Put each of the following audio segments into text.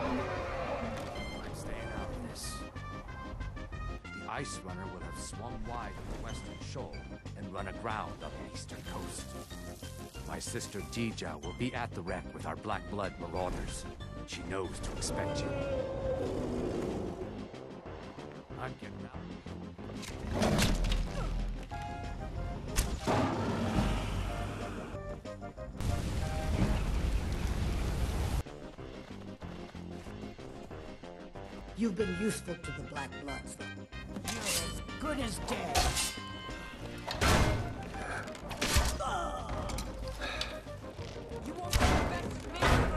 I'm staying out of this. The ice runner would have swung wide of the western shoal and run aground on the eastern coast. My sister Jija will be at the wreck with our Black Blood marauders. She knows to expect you. I'm getting out. You've been useful to the Black Bloods. You're as good as dead. You won't be the best man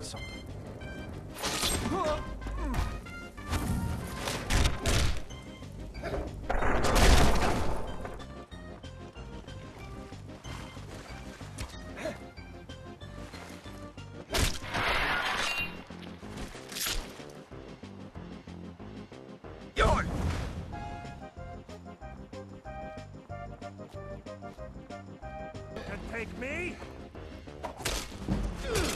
something. Can take me? Thought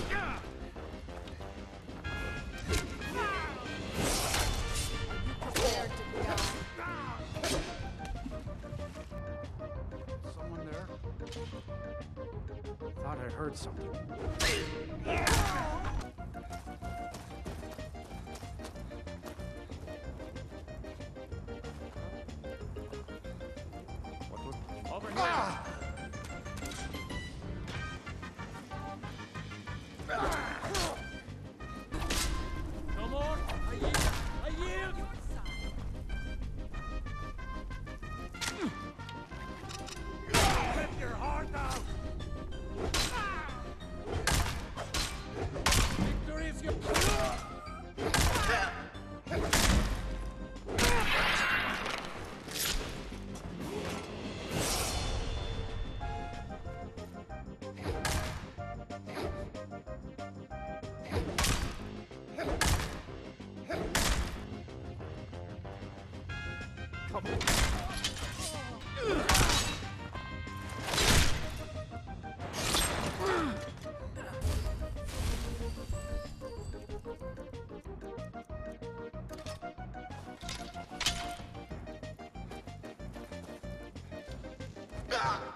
I heard something. Over here. No more. I yield. I yield. Ah!